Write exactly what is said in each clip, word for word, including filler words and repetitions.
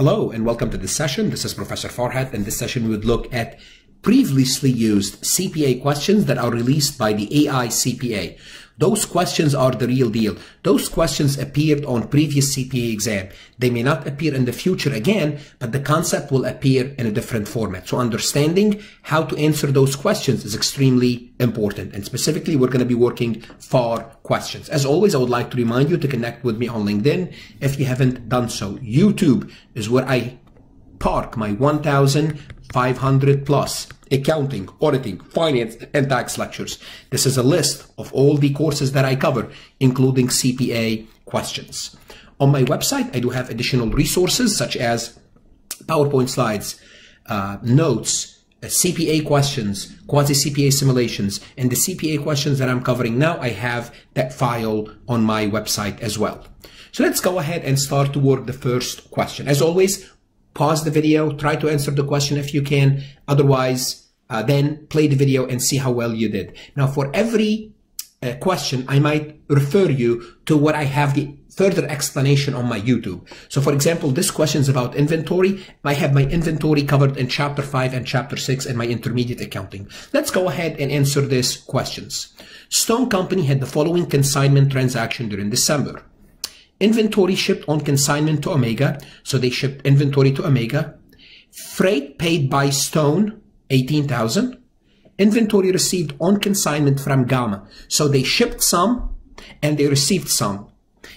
Hello and welcome to this session. This is Professor Farhat. In this session, we would look at previously used C P A questions that are released by the A I C P A. Those questions are the real deal. Those questions appeared on previous C P A exam. They may not appear in the future again, but the concept will appear in a different format. So understanding how to answer those questions is extremely important. And specifically, we're going to be working F A R questions. As always, I would like to remind you to connect with me on LinkedIn if you haven't done so. YouTube is where I park my one thousand five hundred plus accounting, auditing, finance, and tax lectures. This is a list of all the courses that I cover, including C P A questions. On my website, I do have additional resources such as PowerPoint slides, uh, notes, uh, C P A questions, quasi-C P A simulations, and the C P A questions that I'm covering now, I have that file on my website as well. So let's go ahead and start to work the first question. As always, pause the video, try to answer the question if you can. Otherwise, uh, then play the video and see how well you did. Now, for every uh, question, I might refer you to what I have the further explanation on my YouTube. So, for example, this question is about inventory. I have my inventory covered in Chapter five and Chapter six in my intermediate accounting. Let's go ahead and answer these questions. Stone Company had the following consignment transaction during December. Inventory shipped on consignment to Omega, so they shipped inventory to Omega. Freight paid by Stone, eighteen thousand. Inventory received on consignment from Gamma, so they shipped some and they received some.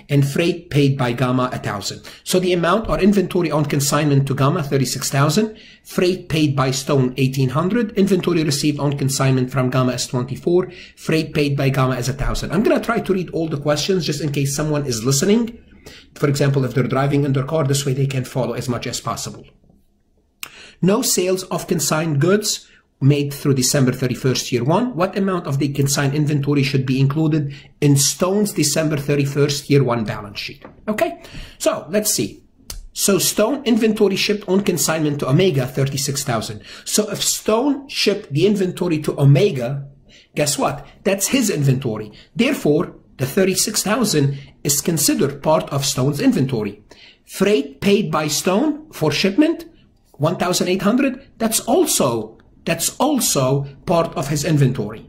And freight paid by Gamma, one thousand. So the amount or inventory on consignment to Gamma, thirty-six thousand. Freight paid by Stone, eighteen hundred. Inventory received on consignment from Gamma is twenty-four. Freight paid by Gamma is one thousand. I'm going to try to read all the questions just in case someone is listening. For example, if they're driving in their car, this way they can follow as much as possible. No sales of consigned goods made through December thirty-first, year one. What amount of the consigned inventory should be included in Stone's December thirty-first, year one balance sheet? Okay, so let's see. So Stone inventory shipped on consignment to Omega, thirty-six thousand. So if Stone shipped the inventory to Omega, guess what? That's his inventory. Therefore, the thirty-six thousand is considered part of Stone's inventory. Freight paid by Stone for shipment, one thousand eight hundred. That's also That's also part of his inventory,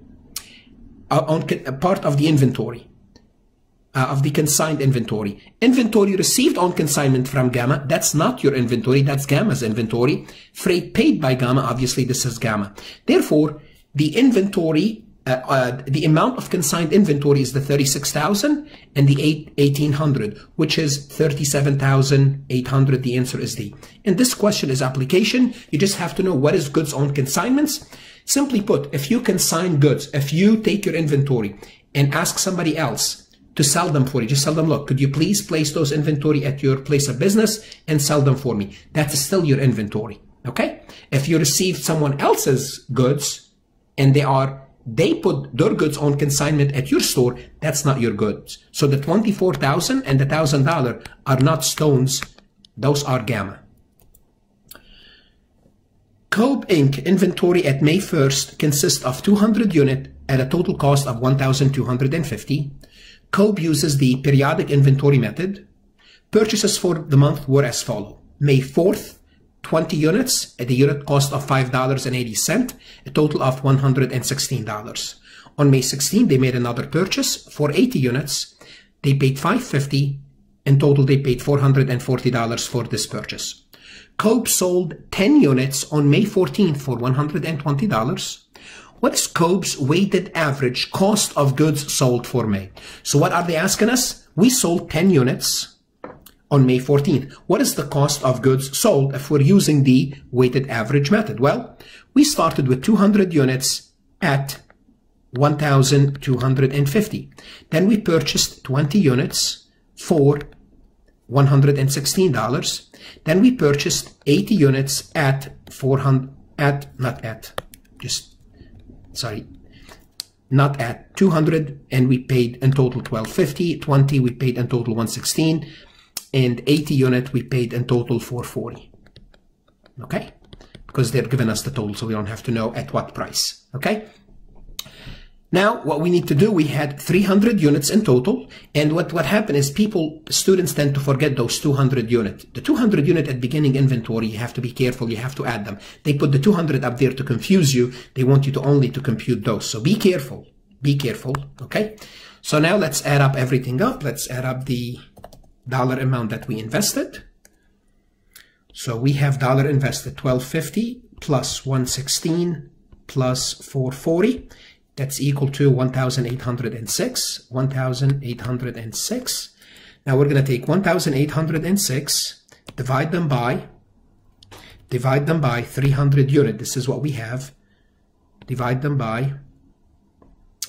uh, on, uh, part of the inventory, uh, of the consigned inventory. Inventory received on consignment from Gamma, that's not your inventory, that's Gamma's inventory. Freight paid by Gamma, obviously this is Gamma. Therefore, the inventory, uh, uh, the amount of consigned inventory is the thirty-six thousand and the eight, eighteen hundred, which is thirty-seven thousand eight hundred. The answer is D. And this question is application. You just have to know what is goods on consignments. Simply put, if you consign goods, if you take your inventory and ask somebody else to sell them for you, just tell them, look, could you please place those inventory at your place of business and sell them for me? That's still your inventory, okay? If you receive someone else's goods and they are they put their goods on consignment at your store, that's not your goods. So the twenty-four thousand dollars and the one thousand dollars are not Stone's, those are Gamma. Cobb Incorporated inventory at May first consists of two hundred units at a total cost of one thousand two hundred fifty dollars. Cobb uses the periodic inventory method. Purchases for the month were as follows. May fourth, twenty units at a unit cost of five dollars and eighty cents, a total of one hundred sixteen dollars. On May sixteenth, they made another purchase for eighty units. They paid five hundred fifty dollars. In total, they paid four hundred forty dollars for this purchase. Cobb sold ten units on May fourteenth for one hundred twenty dollars. What is Cobb's weighted average cost of goods sold for May? So what are they asking us? We sold ten units on May fourteenth. What is the cost of goods sold if we're using the weighted average method? Well, we started with two hundred units at one thousand two hundred fifty. Then we purchased twenty units for one hundred sixteen dollars. Then we purchased eighty units at four hundred, at, not at, just, sorry, not at two hundred, and we paid in total twelve fifty, twenty we paid in total one hundred sixteen, and eighty unit we paid in total four hundred forty, okay? Because they're giving us the total, so we don't have to know at what price, okay? Now, what we need to do, we had three hundred units in total, and what, what happened is people, students tend to forget those two hundred units. The two hundred unit at beginning inventory, you have to be careful, you have to add them. They put the two hundred up there to confuse you. They want you to only to compute those, so be careful, be careful, okay? So now let's add up everything up. Let's add up the dollar amount that we invested. So we have dollar invested twelve fifty plus one sixteen plus four forty. That's equal to one thousand eight hundred six, one thousand eight hundred six. Now we're going to take one thousand eight hundred six, divide them by, divide them by three hundred unit. This is what we have. Divide them by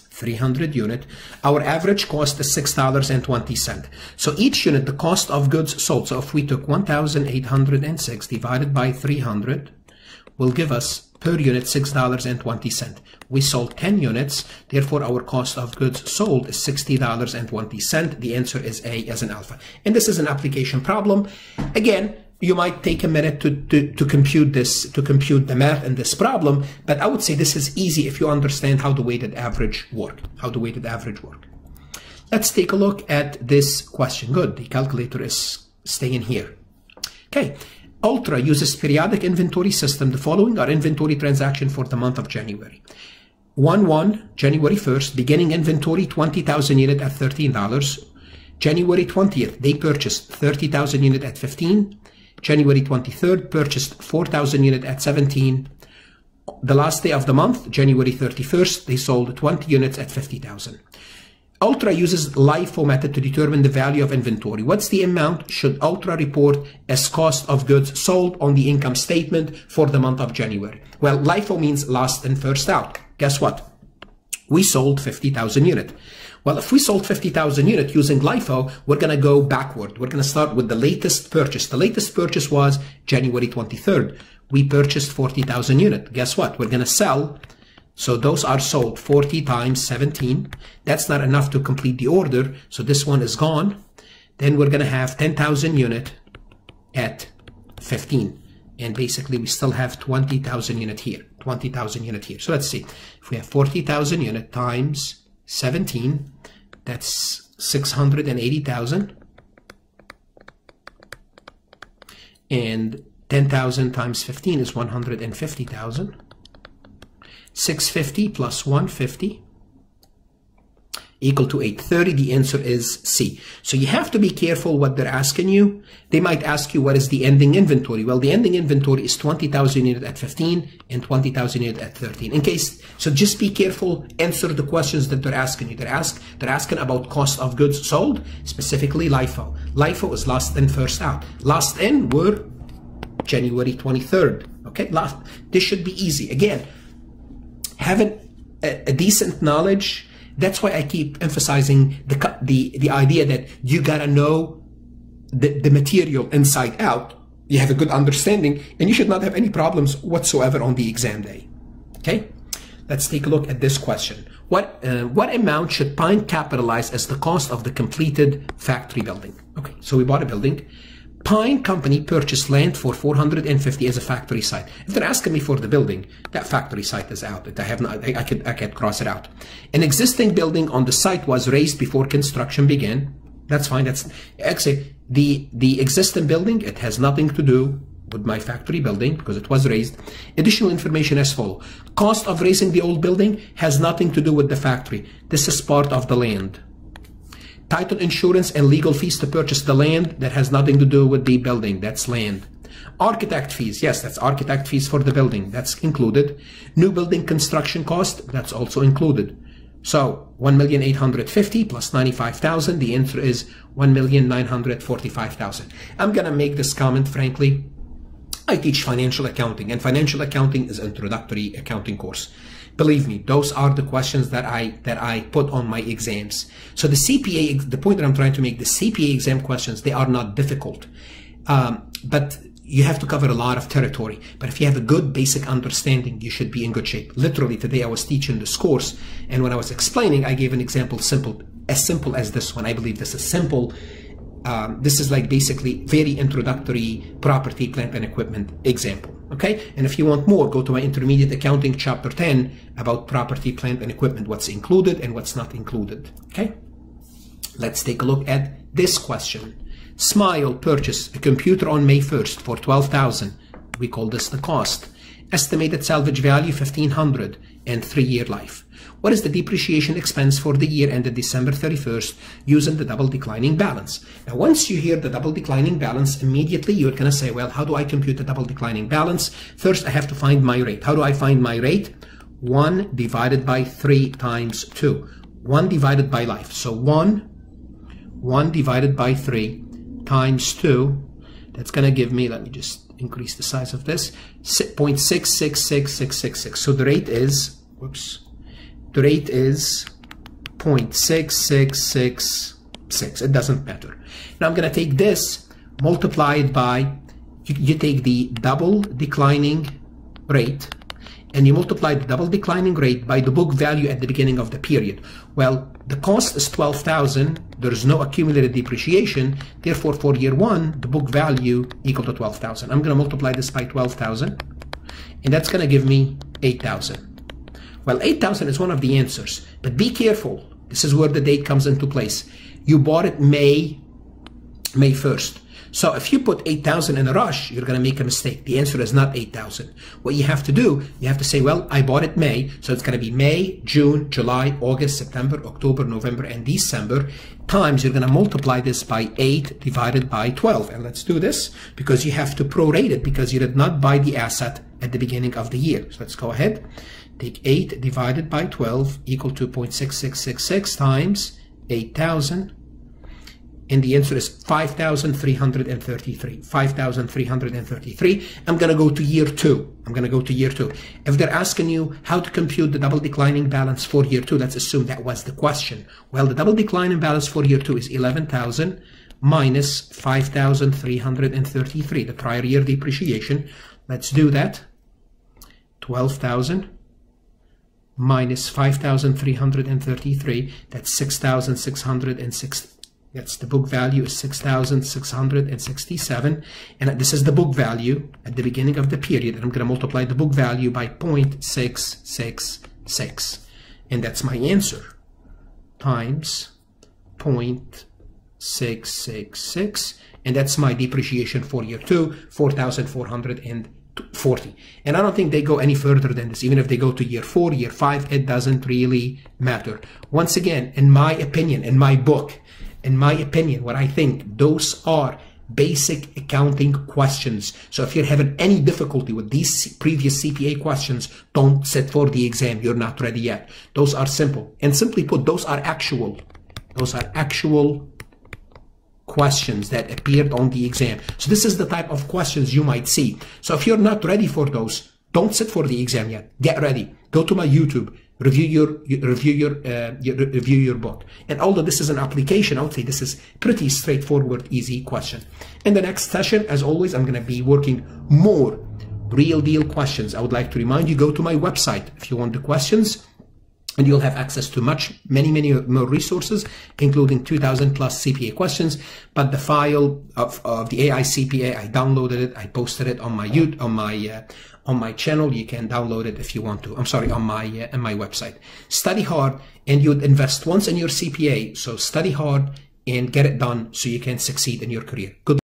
three hundred unit. Our average cost is six dollars and twenty cents. So each unit, the cost of goods sold. So if we took one thousand eight hundred six divided by three hundred, will give us per unit six dollars and twenty cents. We sold ten units, therefore our cost of goods sold is sixty dollars and twenty cents. The answer is A as an alpha. And this is an application problem. Again, you might take a minute to, to, to compute this, to compute the math in this problem, but I would say this is easy if you understand how the weighted average work, how the weighted average work. Let's take a look at this question. Good, the calculator is staying here. Okay. Ultra uses periodic inventory system. The following are inventory transaction for the month of January. one one, January first, beginning inventory twenty thousand unit at thirteen dollars. January twentieth, they purchased thirty thousand unit at fifteen dollars. January twenty-third, purchased four thousand unit at seventeen dollars. The last day of the month, January thirty-first, they sold twenty units at fifty thousand dollars. Ultra uses LIFO method to determine the value of inventory. What's the amount should Ultra report as cost of goods sold on the income statement for the month of January? Well, LIFO means last in, first out. Guess what? We sold fifty thousand units. Well, if we sold fifty thousand units using LIFO, we're going to go backward. We're going to start with the latest purchase. The latest purchase was January twenty-third. We purchased forty thousand units. Guess what? We're going to sell. So those are sold forty times seventeen. That's not enough to complete the order. So this one is gone. Then we're going to have ten thousand unit at fifteen. And basically we still have twenty thousand unit here, twenty thousand unit here. So let's see if we have forty thousand unit times seventeen, that's six hundred eighty thousand. And ten thousand times fifteen is one hundred fifty thousand. six hundred fifty plus one hundred fifty equal to eight hundred thirty. The answer is C. So you have to be careful what they're asking you. They might ask you what is the ending inventory. Well, the ending inventory is twenty thousand units at fifteen and twenty thousand units at thirteen. In case, so just be careful, answer the questions that they're asking you. They're, ask, they're asking about cost of goods sold, specifically LIFO. LIFO is last in, first out. Last in were January twenty-third. Okay, last. This should be easy. Again, having a, a decent knowledge, that's why I keep emphasizing the the, the idea that you gotta know the, the material inside out. You have a good understanding, and you should not have any problems whatsoever on the exam day. Okay, let's take a look at this question. What uh, what amount should Pine capitalize as the cost of the completed factory building? Okay, so we bought a building. Pine Company purchased land for four hundred fifty as a factory site. If they're asking me for the building, that factory site is out. I have not, I, I could, I could cross it out. An existing building on the site was raised before construction began. That's fine. That's actually the, the existing building. It has nothing to do with my factory building because it was raised. Additional information as follows. Cost of raising the old building has nothing to do with the factory. This is part of the land. Title insurance and legal fees to purchase the land, that has nothing to do with the building. That's land. Architect fees. Yes, that's architect fees for the building. That's included. New building construction cost. That's also included. So one million eight hundred fifty plus ninety-five thousand. The answer is one million nine hundred forty-five thousand. I'm going to make this comment, frankly. I teach financial accounting, and financial accounting is an introductory accounting course. Believe me, those are the questions that I that I put on my exams. So the C P A, the point that I'm trying to make, the C P A exam questions, they are not difficult, um, but you have to cover a lot of territory. But if you have a good basic understanding, you should be in good shape. Literally today, I was teaching this course, and when I was explaining, I gave an example simple, as simple as this one. I believe this is simple. Um, this is like basically very introductory property, plant, and equipment example. Okay, and if you want more, go to my Intermediate Accounting Chapter ten about property, plant, and equipment, what's included and what's not included. Okay, let's take a look at this question. Smile purchased a computer on May first for twelve thousand dollars. We call this the cost. Estimated salvage value fifteen hundred dollars and three-year life. What is the depreciation expense for the year ended December thirty-first using the double declining balance? Now, once you hear the double declining balance, immediately you're going to say, well, how do I compute the double declining balance? First, I have to find my rate. How do I find my rate? one divided by three times two. one divided by life. So one, one divided by three times two. That's going to give me, let me just increase the size of this, zero point six six six six six six. So the rate is, whoops, the rate is zero point six six six six. It doesn't matter. Now I'm going to take this, multiply it by, you, you take the double declining rate, and you multiply the double declining rate by the book value at the beginning of the period. Well, the cost is twelve thousand dollars. There's no accumulated depreciation. Therefore, for year one, the book value equal to twelve thousand dollars. I'm going to multiply this by twelve thousand dollars, and that's going to give me eight thousand dollars. Well, eight thousand dollars is one of the answers, but be careful. This is where the date comes into place. You bought it May, May first. So if you put eight thousand dollars in a rush, you're going to make a mistake. The answer is not eight thousand dollars. What you have to do, you have to say, well, I bought it May, so it's going to be May, June, July, August, September, October, November, and December times. You're going to multiply this by eight divided by twelve. And let's do this because you have to prorate it because you did not buy the asset at the beginning of the year. So let's go ahead. Take eight divided by twelve equal to zero point six six six six times eight thousand. And the answer is five thousand three hundred thirty-three. five thousand three hundred thirty-three. I'm going to go to year two. I'm going to go to year two. If they're asking you how to compute the double declining balance for year two, let's assume that was the question. Well, the double declining balance for year two is eleven thousand minus five thousand three hundred thirty-three, the prior year depreciation. Let's do that. twelve thousand minus five thousand three hundred thirty-three, that's six thousand six hundred sixty. That's the book value is six thousand six hundred sixty-seven. And this is the book value at the beginning of the period. And I'm going to multiply the book value by zero point six six six. And that's my answer. Times zero point six six six. And that's my depreciation for year two, four thousand four hundred forty. And I don't think they go any further than this. Even if they go to year four, year five, it doesn't really matter. Once again, in my opinion, in my book, in my opinion, what I think, those are basic accounting questions. So if you're having any difficulty with these previous C P A questions, don't sit for the exam. You're not ready yet. Those are simple. And simply put, those are actual. Those are actual questions that appeared on the exam. So this is the type of questions you might see. So if you're not ready for those, don't sit for the exam yet. Get ready. Go to my YouTube. Review your review your uh, review your book. And although this is an application, I would say this is pretty straightforward, easy question. In the next session, as always, I'm going to be working more real deal questions. I would like to remind you, go to my website if you want the questions, and you'll have access to much many many more resources, including two thousand plus C P A questions. But the file of, of the A I C P A, I downloaded it, I posted it on my YouTube, on my uh, on my channel. You can download it if you want to. I'm sorry, on my uh, on my website. Study hard, and you'd invest once in your C P A. So study hard and get it done so you can succeed in your career. Good.